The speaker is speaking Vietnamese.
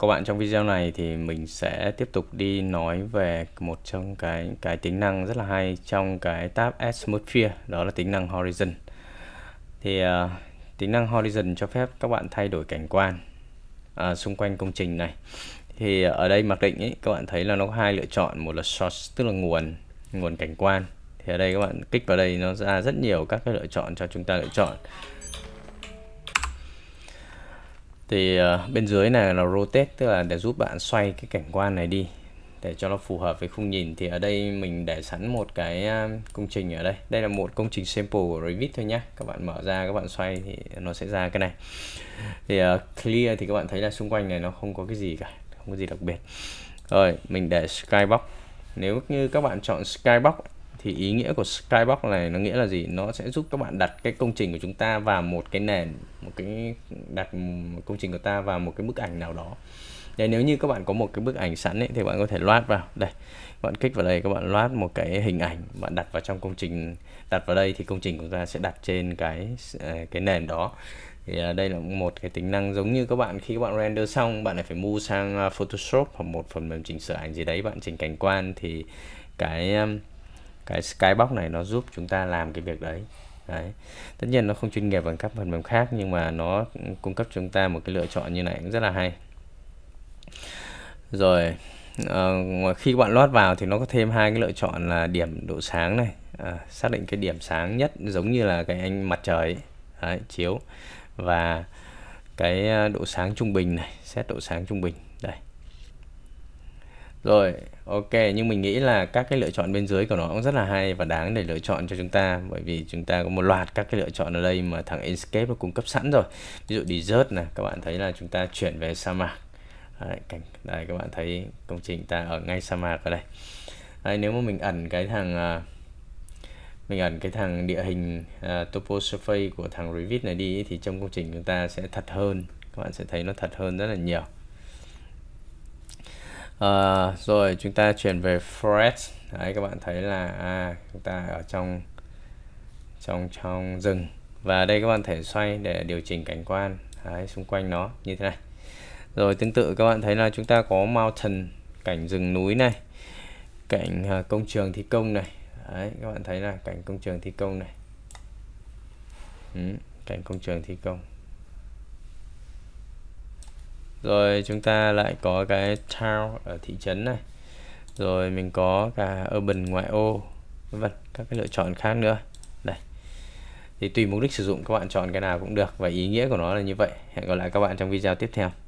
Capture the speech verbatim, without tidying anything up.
các bạn, trong video này thì mình sẽ tiếp tục đi nói về một trong cái cái tính năng rất là hay trong cái tab Atmosphere, đó là tính năng Horizon. Thì uh, tính năng Horizon cho phép các bạn thay đổi cảnh quan uh, xung quanh công trình này. Thì uh, ở đây mặc định ấy, các bạn thấy là nó có hai lựa chọn, một là source tức là nguồn nguồn cảnh quan. Thì ở đây các bạn kích vào đây nó ra rất nhiều các cái lựa chọn cho chúng ta lựa chọn. Thì uh, bên dưới này là rotate, tức là để giúp bạn xoay cái cảnh quan này đi để cho nó phù hợp với khung nhìn. Thì ở đây mình để sẵn một cái uh, công trình ở đây. Đây là một công trình sample của Revit thôi nhé. Các bạn mở ra, các bạn xoay thì nó sẽ ra cái này. Thì uh, clear thì các bạn thấy là xung quanh này nó không có cái gì cả, không có gì đặc biệt. Rồi, mình để skybox. Nếu như các bạn chọn skybox thì ý nghĩa của skybox này nó nghĩa là gì? Nó sẽ giúp các bạn đặt cái công trình của chúng ta vào một cái nền, một cái đặt công trình của ta vào một cái bức ảnh nào đó. Đây, nếu như các bạn có một cái bức ảnh sẵn ấy, thì bạn có thể loát vào đây. Bạn kích vào đây, các bạn loát một cái hình ảnh, bạn đặt vào trong công trình, đặt vào đây thì công trình của ta sẽ đặt trên cái cái nền đó. Thì đây là một cái tính năng giống như các bạn khi các bạn render xong, bạn lại phải move sang Photoshop hoặc một phần mềm chỉnh sửa ảnh gì đấy, bạn chỉnh cảnh quan, thì cái cái skybox này nó giúp chúng ta làm cái việc đấy. Đấy. Tất nhiên nó không chuyên nghiệp bằng các phần mềm khác, nhưng mà nó cung cấp chúng ta một cái lựa chọn như này cũng rất là hay. Rồi uh, khi các bạn load vào thì nó có thêm hai cái lựa chọn là điểm độ sáng này, à, xác định cái điểm sáng nhất giống như là cái ánh mặt trời ấy. Đấy, chiếu, và cái độ sáng trung bình này, set độ sáng trung bình đây. Rồi, ok, nhưng mình nghĩ là các cái lựa chọn bên dưới của nó cũng rất là hay và đáng để lựa chọn cho chúng ta, bởi vì chúng ta có một loạt các cái lựa chọn ở đây mà thằng Enscape nó cung cấp sẵn rồi. Ví dụ desert này, các bạn thấy là chúng ta chuyển về sa mạc. Đấy, cảnh, đây các bạn thấy công trình ta ở ngay sa mạc ở đây. Đấy, nếu mà mình ẩn cái thằng mình ẩn cái thằng địa hình uh, topo surface của thằng Revit này đi thì trong công trình chúng ta sẽ thật hơn, các bạn sẽ thấy nó thật hơn rất là nhiều. À, rồi chúng ta chuyển về forest. Đấy, các bạn thấy là à, chúng ta ở trong trong trong rừng, và đây các bạn thể xoay để điều chỉnh cảnh quan. Đấy, xung quanh nó như thế này. Rồi tương tự các bạn thấy là chúng ta có mountain, cảnh rừng núi này, cảnh à, công trường thi công này. Đấy, các bạn thấy là cảnh công trường thi công này, ừ, cảnh công trường thi công. Rồi chúng ta lại có cái town ở thị trấn này. Rồi mình có cả urban ngoại ô, vân các cái lựa chọn khác nữa. Đây. Thì tùy mục đích sử dụng các bạn chọn cái nào cũng được, và ý nghĩa của nó là như vậy. Hẹn gặp lại các bạn trong video tiếp theo.